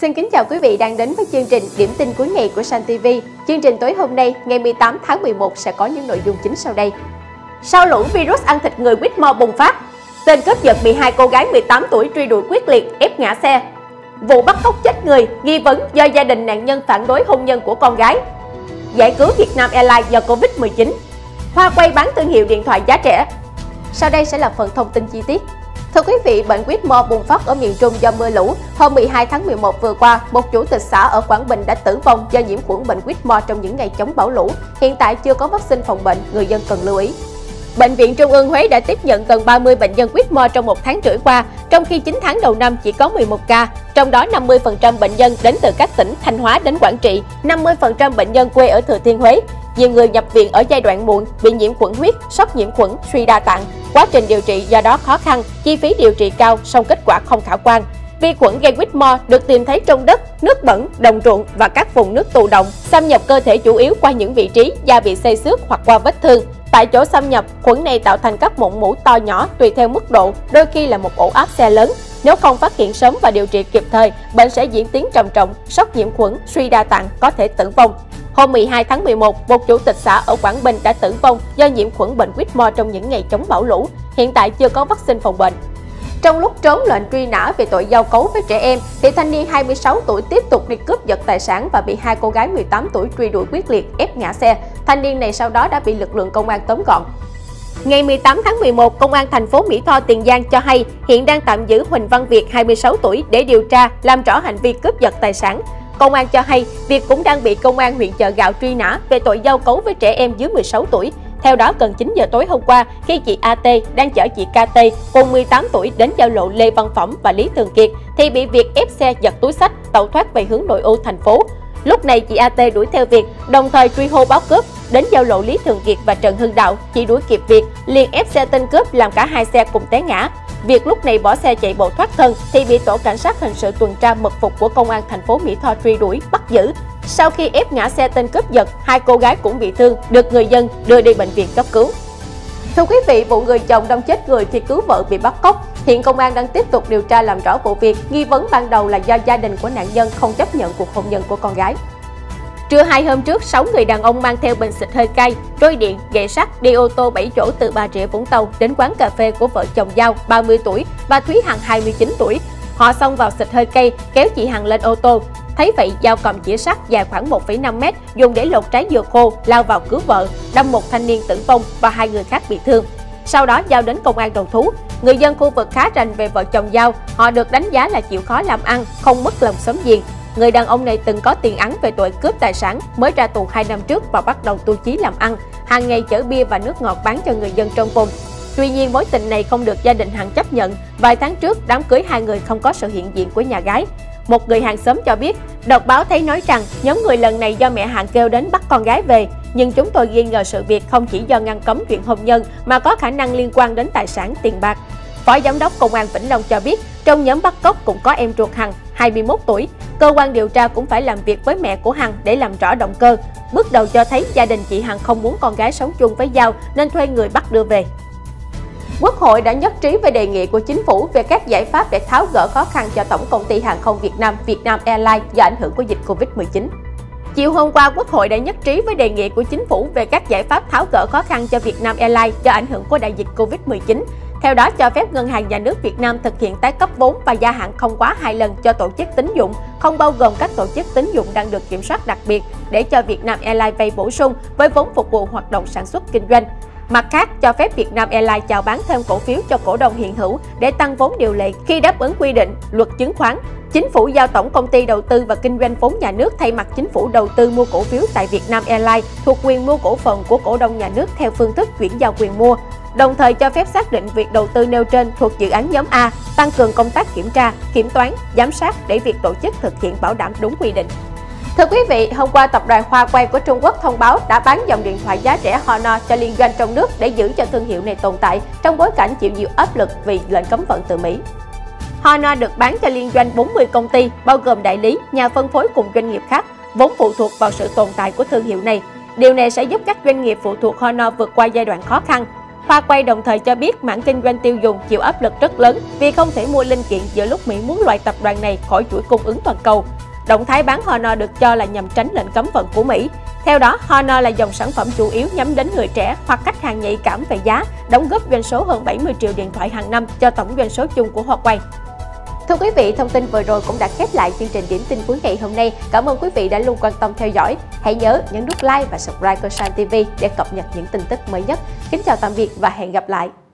Xin kính chào quý vị đang đến với chương trình Điểm tin cuối ngày của SAN TV. Chương trình tối hôm nay, ngày 18 tháng 11 sẽ có những nội dung chính sau đây. Sau lũ virus ăn thịt người Whitmore bùng phát, tên cướp giật bị hai cô gái 18 tuổi truy đuổi quyết liệt ép ngã xe. Vụ bắt cóc chết người nghi vấn do gia đình nạn nhân phản đối hôn nhân của con gái. Giải cứu Vietnam Airlines do Covid-19. Huawei bán thương hiệu điện thoại giá rẻ. Sau đây sẽ là phần thông tin chi tiết. Thưa quý vị, bệnh Whitmore bùng phát ở miền Trung do mưa lũ. Hôm 12 tháng 11 vừa qua, một chủ tịch xã ở Quảng Bình đã tử vong do nhiễm khuẩn bệnh Whitmore trong những ngày chống bão lũ. Hiện tại chưa có vaccine phòng bệnh, người dân cần lưu ý. Bệnh viện Trung ương Huế đã tiếp nhận gần 30 bệnh nhân Whitmore trong 1 tháng rưỡi qua, trong khi 9 tháng đầu năm chỉ có 11 ca. Trong đó 50% bệnh nhân đến từ các tỉnh Thanh Hóa đến Quảng Trị, 50% bệnh nhân quê ở Thừa Thiên Huế. Nhiều người nhập viện ở giai đoạn muộn, bị nhiễm khuẩn huyết, sốc nhiễm khuẩn, suy đa tạng. Quá trình điều trị do đó khó khăn, chi phí điều trị cao, song kết quả không khả quan. Vi khuẩn gây Whitmore được tìm thấy trong đất, nước bẩn, đồng ruộng và các vùng nước tù động, xâm nhập cơ thể chủ yếu qua những vị trí da bị xây xước hoặc qua vết thương. Tại chỗ xâm nhập, khuẩn này tạo thành các mụn mủ to nhỏ tùy theo mức độ, đôi khi là một ổ áp xe lớn. Nếu không phát hiện sớm và điều trị kịp thời, bệnh sẽ diễn tiến trầm trọng, sốc nhiễm khuẩn, suy đa tạng, có thể tử vong. Hôm 12 tháng 11, một chủ tịch xã ở Quảng Bình đã tử vong do nhiễm khuẩn bệnh Whitmore trong những ngày chống bão lũ. Hiện tại chưa có vaccine phòng bệnh. Trong lúc trốn lệnh truy nã về tội giao cấu với trẻ em, thì thanh niên 26 tuổi tiếp tục đi cướp giật tài sản và bị hai cô gái 18 tuổi truy đuổi quyết liệt ép ngã xe. Thanh niên này sau đó đã bị lực lượng công an tóm gọn. Ngày 18 tháng 11, Công an thành phố Mỹ Tho, Tiền Giang cho hay hiện đang tạm giữ Huỳnh Văn Việt 26 tuổi để điều tra, làm rõ hành vi cướp giật tài sản. Công an cho hay Việt cũng đang bị Công an huyện Chợ Gạo truy nã về tội giao cấu với trẻ em dưới 16 tuổi. Theo đó, gần 9 giờ tối hôm qua, khi chị AT đang chở chị KT cùng 18 tuổi đến giao lộ Lê Văn Phẩm và Lý Thường Kiệt thì bị Việt ép xe giật túi xách, tẩu thoát về hướng nội ô thành phố. Lúc này chị AT đuổi theo Việt, đồng thời truy hô báo cướp. Đến giao lộ Lý Thường Kiệt và Trần Hưng Đạo, chị đuổi kịp Việt, liền ép xe tên cướp làm cả hai xe cùng té ngã. Việt lúc này bỏ xe chạy bộ thoát thân thì bị tổ cảnh sát hình sự tuần tra mật phục của Công an thành phố Mỹ Tho truy đuổi, bắt giữ. Sau khi ép ngã xe tên cướp giật, hai cô gái cũng bị thương, được người dân đưa đi bệnh viện cấp cứu. Thưa quý vị, vụ người chồng đâm chết người khi cứu vợ bị bắt cóc. Hiện công an đang tiếp tục điều tra làm rõ vụ việc, nghi vấn ban đầu là do gia đình của nạn nhân không chấp nhận cuộc hôn nhân của con gái. Trưa hai hôm trước, 6 người đàn ông mang theo bình xịt hơi cay, roi điện, gậy sắt đi ô tô 7 chỗ từ Bà Rịa Vũng Tàu đến quán cà phê của vợ chồng Giao, 30 tuổi và Thúy Hằng, 29 tuổi. Họ xông vào xịt hơi cay, kéo chị Hằng lên ô tô. Thấy vậy, Giao cầm chĩa sắt dài khoảng 1,5 m dùng để lột trái dừa khô, lao vào cứu vợ, đâm một thanh niên tử vong và hai người khác bị thương. Sau đó Giao đến công an đầu thú. Người dân khu vực khá rành về vợ chồng Giao, họ được đánh giá là chịu khó làm ăn, không mất lòng xóm giềng. Người đàn ông này từng có tiền án về tội cướp tài sản, mới ra tù 2 năm trước và bắt đầu tu chí làm ăn, hàng ngày chở bia và nước ngọt bán cho người dân trong vùng. Tuy nhiên, mối tình này không được gia đình Hằng chấp nhận. Vài tháng trước, đám cưới hai người không có sự hiện diện của nhà gái. Một người hàng xóm cho biết, đọc báo thấy nói rằng nhóm người lần này do mẹ Hằng kêu đến bắt con gái về. Nhưng chúng tôi nghi ngờ sự việc không chỉ do ngăn cấm chuyện hôn nhân mà có khả năng liên quan đến tài sản, tiền bạc. Phó Giám đốc Công an Vĩnh Long cho biết, trong nhóm bắt cóc cũng có em ruột Hằng, 21 tuổi. Cơ quan điều tra cũng phải làm việc với mẹ của Hằng để làm rõ động cơ. Bước đầu cho thấy gia đình chị Hằng không muốn con gái sống chung với Giao nên thuê người bắt đưa về. Quốc hội đã nhất trí với đề nghị của chính phủ về các giải pháp để tháo gỡ khó khăn cho Tổng công ty hàng không Việt Nam, Vietnam Airlines do ảnh hưởng của dịch Covid-19. Chiều hôm qua, Quốc hội đã nhất trí với đề nghị của chính phủ về các giải pháp tháo gỡ khó khăn cho Vietnam Airlines do ảnh hưởng của đại dịch Covid-19. Theo đó, cho phép Ngân hàng Nhà nước Việt Nam thực hiện tái cấp vốn và gia hạn không quá 2 lần cho tổ chức tín dụng, không bao gồm các tổ chức tín dụng đang được kiểm soát đặc biệt, để cho Vietnam Airlines vay bổ sung với vốn phục vụ hoạt động sản xuất kinh doanh. Mặt khác, cho phép Vietnam Airlines chào bán thêm cổ phiếu cho cổ đông hiện hữu để tăng vốn điều lệ khi đáp ứng quy định luật chứng khoán. Chính phủ giao Tổng công ty Đầu tư và Kinh doanh vốn nhà nước thay mặt chính phủ đầu tư mua cổ phiếu tại Vietnam Airlines thuộc quyền mua cổ phần của cổ đông nhà nước theo phương thức chuyển giao quyền mua. Đồng thời cho phép xác định việc đầu tư nêu trên thuộc dự án nhóm A, tăng cường công tác kiểm tra, kiểm toán, giám sát để việc tổ chức thực hiện bảo đảm đúng quy định. Thưa quý vị, hôm qua tập đoàn Huawei của Trung Quốc thông báo đã bán dòng điện thoại giá rẻ Honor cho liên doanh trong nước để giữ cho thương hiệu này tồn tại trong bối cảnh chịu nhiều áp lực vì lệnh cấm vận từ Mỹ. Honor được bán cho liên doanh 40 công ty, bao gồm đại lý, nhà phân phối cùng doanh nghiệp khác, vốn phụ thuộc vào sự tồn tại của thương hiệu này. Điều này sẽ giúp các doanh nghiệp phụ thuộc Honor vượt qua giai đoạn khó khăn. Huawei đồng thời cho biết mảng kinh doanh tiêu dùng chịu áp lực rất lớn vì không thể mua linh kiện giữa lúc Mỹ muốn loại tập đoàn này khỏi chuỗi cung ứng toàn cầu. Động thái bán Honor được cho là nhằm tránh lệnh cấm vận của Mỹ. Theo đó, Honor là dòng sản phẩm chủ yếu nhắm đến người trẻ hoặc khách hàng nhạy cảm về giá, đóng góp doanh số hơn 70 triệu điện thoại hàng năm cho tổng doanh số chung của Huawei. Thưa quý vị, thông tin vừa rồi cũng đã khép lại chương trình Điểm tin cuối ngày hôm nay. Cảm ơn quý vị đã luôn quan tâm theo dõi. Hãy nhớ nhấn nút like và subscribe kênh SAN TV để cập nhật những tin tức mới nhất. Kính chào tạm biệt và hẹn gặp lại!